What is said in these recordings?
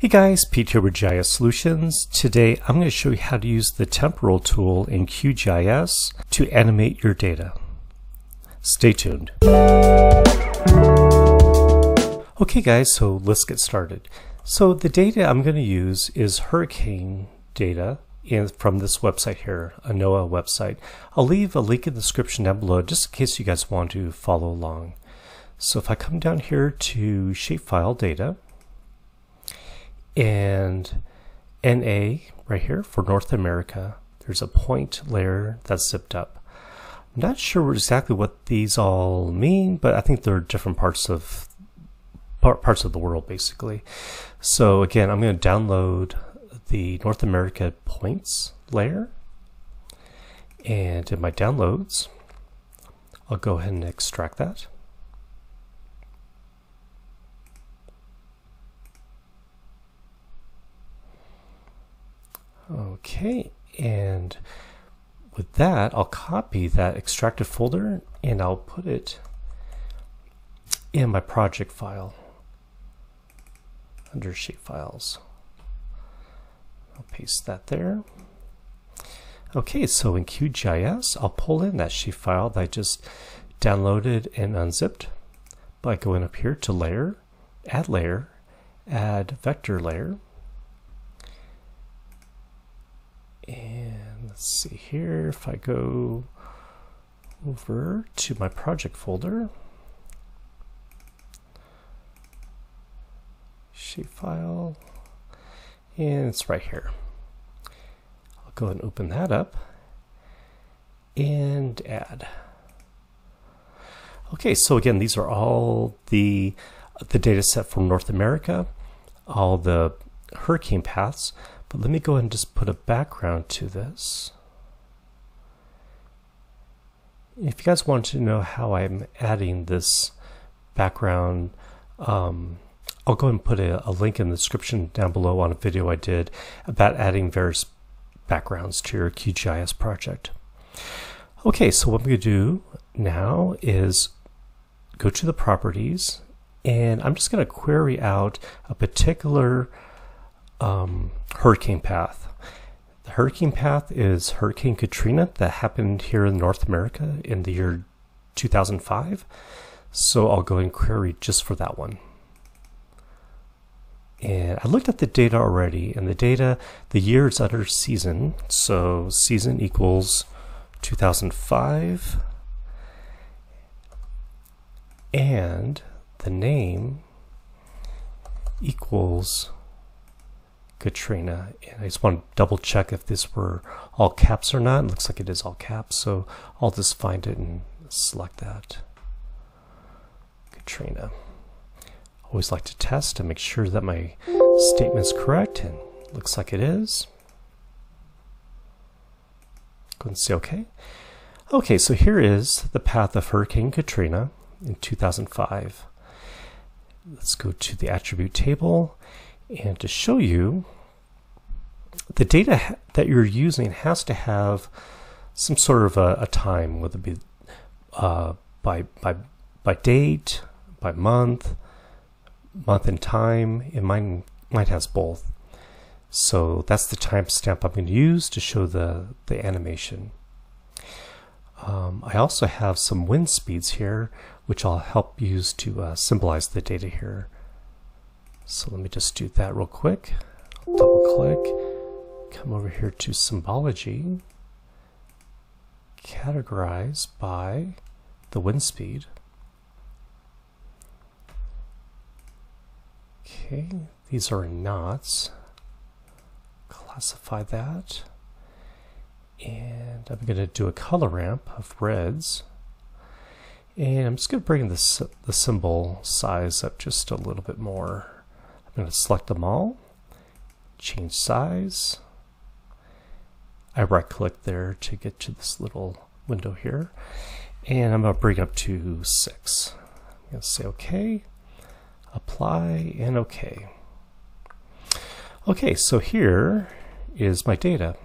Hey guys, Pete here with GIS Solutions. Today I'm going to show you how to use the temporal tool in QGIS to animate your data. Stay tuned. Okay guys, so let's get started. So the data I'm going to use is hurricane data from this website here, a NOAA website. I'll leave a link in the description down below just in case you guys want to follow along. So if I come down here to Shapefile Data and NA right here for North America, there's a point layer that's zipped up. I'm not sure exactly what these all mean, but I think they're different parts of the world basically. So again, I'm going to download the North America points layer, and in my downloads I'll go ahead and extract that. Okay, and with that I'll copy that extracted folder and I'll put it in my project file under shapefiles. I'll paste that there. Okay, so in QGIS, I'll pull in that shapefile that I just downloaded and unzipped by going up here to Layer, Add Layer, Add Vector Layer. And let's see here, if I go over to my project folder, shapefile, and it's right here. I'll go ahead and open that up and add. Okay, so again, these are all the data set from North America, all the hurricane paths. But let me go ahead and just put a background to this. If you guys want to know how I'm adding this background, I'll go ahead and put a link in the description down below on a video I did about adding various backgrounds to your QGIS project. Okay, so what I'm going to do now is go to the properties, and I'm just going to query out a particular hurricane path. The hurricane path is Hurricane Katrina that happened here in North America in the year 2005. So I'll go and query just for that one. And I looked at the data already, and the data, the year is under season. So season equals 2005. And the name equals Katrina, and I just want to double check if this were all caps or not. It looks like it is all caps, so I'll just find it and select that. Katrina. Always like to test and make sure that my statement's correct, and looks like it is. Go ahead and say okay. Okay, so here is the path of Hurricane Katrina in 2005. Let's go to the attribute table. And to show you, the data that you're using has to have some sort of a time, whether it be by date, by month and time. It might has both. So that's the timestamp I'm going to use to show the animation. I also have some wind speeds here, which I'll help use to symbolize the data here. So let me just do that real quick. Double click, come over here to symbology, categorize by the wind speed. Okay, these are in knots. Classify that. And I'm going to do a color ramp of reds. And I'm just going to bring the symbol size up just a little bit more. I'm going to select them all, change size. I right click there to get to this little window here, and I'm going to bring up to 6. I'm going to say OK, apply, and OK. Okay, so here is my data.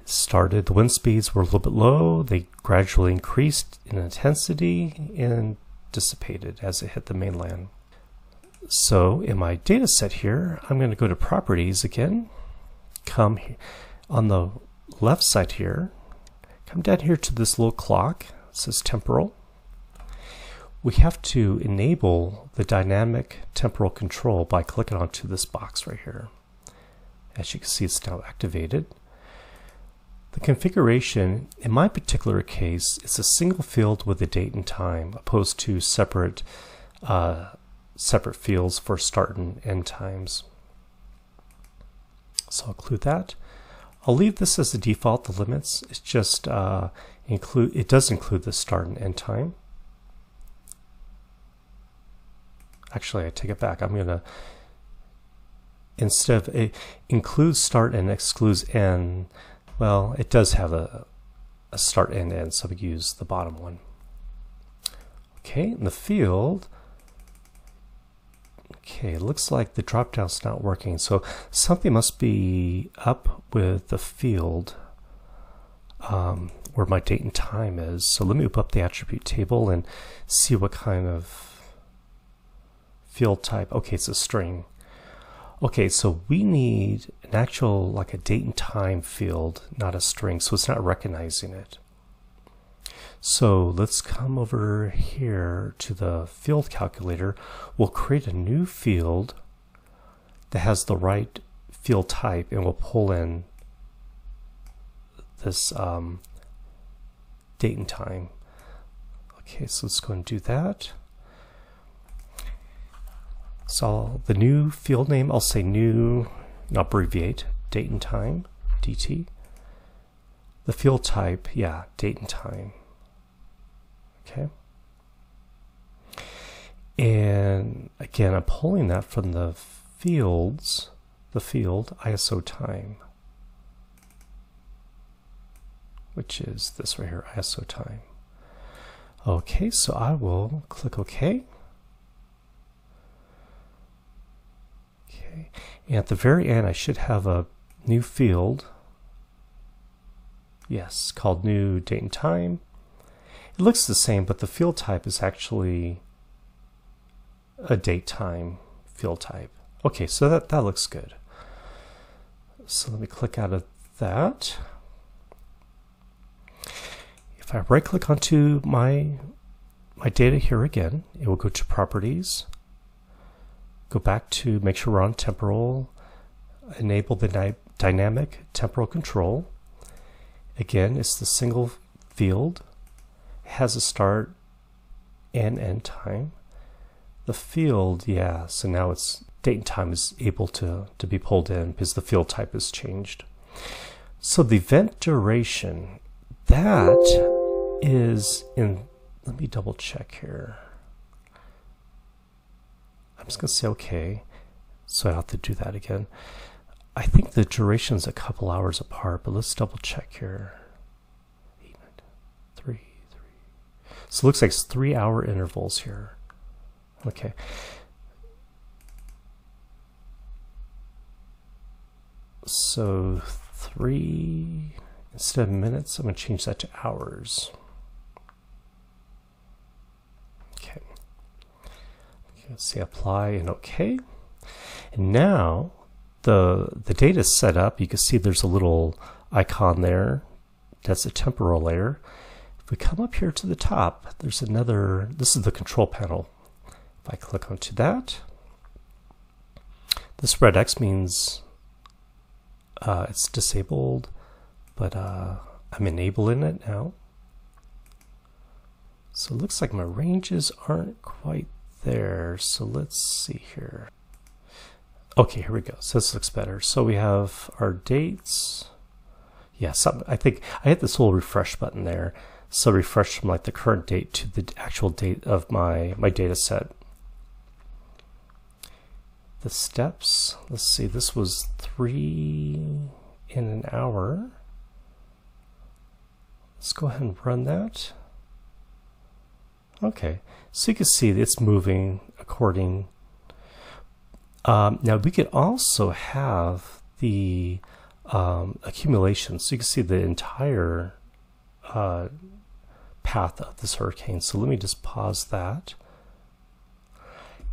It started, the wind speeds were a little bit low, they gradually increased in intensity and dissipated as it hit the mainland. So in my data set here, I'm going to go to Properties again, come on the left side here, come down here to this little clock, it says Temporal. We have to enable the dynamic temporal control by clicking onto this box right here. As you can see, it's now activated. The configuration, in my particular case, is a single field with a date and time, opposed to separate fields for start and end times. So I'll include that. I'll leave this as the default. The limits, it's just it does include the start and end time. Actually, I take it back. I'm gonna, instead of it includes start and excludes end, well, it does have a start and end, so we use the bottom one. Okay, in the field. Okay, it looks like the dropdown's not working, so something must be up with the field where my date and time is. So let me open up the attribute table and see what kind of field type. Okay, it's a string. Okay, so we need an actual, like a date and time field, not a string, so it's not recognizing it. So let's come over here to the field calculator. We'll create a new field that has the right field type, and we'll pull in this date and time. Okay, so let's go and do that. So the new field name, I'll say new, and I'll abbreviate date and time, DT. The field type, yeah, date and time. Okay, and again, I'm pulling that from the fields, the field ISO time, which is this right here, ISO time. Okay, so I will click OK. Okay, and at the very end, I should have a new field. Yes, called new date and time. It looks the same, but the field type is actually a date time field type. Okay, so that looks good. So let me click out of that. If I right click onto my data here again, it will go to Properties, go back to make sure we're on Temporal, enable the dynamic temporal control. Again, it's the single field. Has a start and end time. The field, yeah, so now it's date and time is able to be pulled in because the field type is changed. So the event duration, that is in, let me double check here. I'm just gonna say okay, so I have to do that again. I think the duration's a couple hours apart, but let's double check here. So it looks like it's 3 hour intervals here. Okay. So 3, instead of minutes, I'm going to change that to hours. Okay. Let's say apply and okay. And now the data is set up. You can see there's a little icon there. That's a temporal layer. If we come up here to the top, there's another, this is the control panel. If I click onto that, this red X means it's disabled, but I'm enabling it now. So it looks like my ranges aren't quite there. So let's see here. Okay, here we go. So this looks better. So we have our dates. Yes, yeah, I think I hit this little refresh button there. So refresh from like the current date to the actual date of my data set. The steps, let's see, this was 3 in an hour. Let's go ahead and run that. Okay, so you can see it's moving according. Now we could also have the accumulation, so you can see the entire path of this hurricane. So let me just pause that.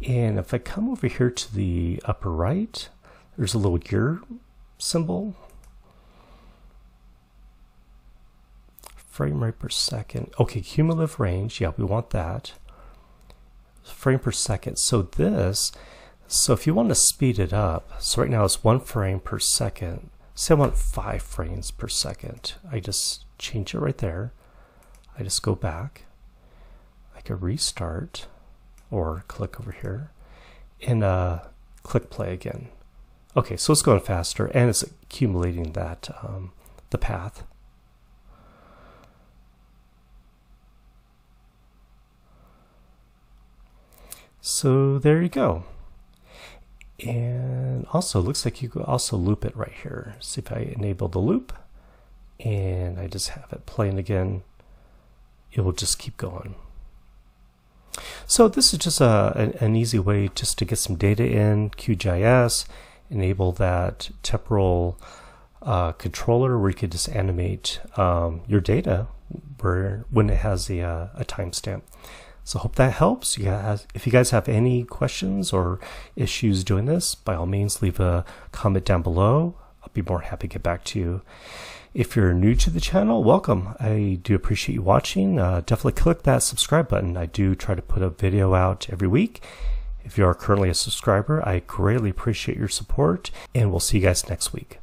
And if I come over here to the upper right, there's a little gear symbol. Frame rate per second. Okay, cumulative range. Yeah, we want that. Frame per second. So this, so if you want to speed it up, so right now it's 1 frame per second. Say I want 5 frames per second. I just change it right there. I just go back. I could restart or click over here and click play again. Okay, so it's going faster and it's accumulating that the path. So there you go. And also looks like you could also loop it right here. See if I enable the loop and I just have it playing again. It will just keep going. So this is just an easy way just to get some data in QGIS, enable that temporal controller where you could just animate your data when it has a timestamp. So hope that helps. You guys, if you guys have any questions or issues doing this, by all means leave a comment down below. I'll be more than happy to get back to you. If you're new to the channel, welcome. I do appreciate you watching. Definitely click that subscribe button. I do try to put a video out every week. If you are currently a subscriber, I greatly appreciate your support, and we'll see you guys next week.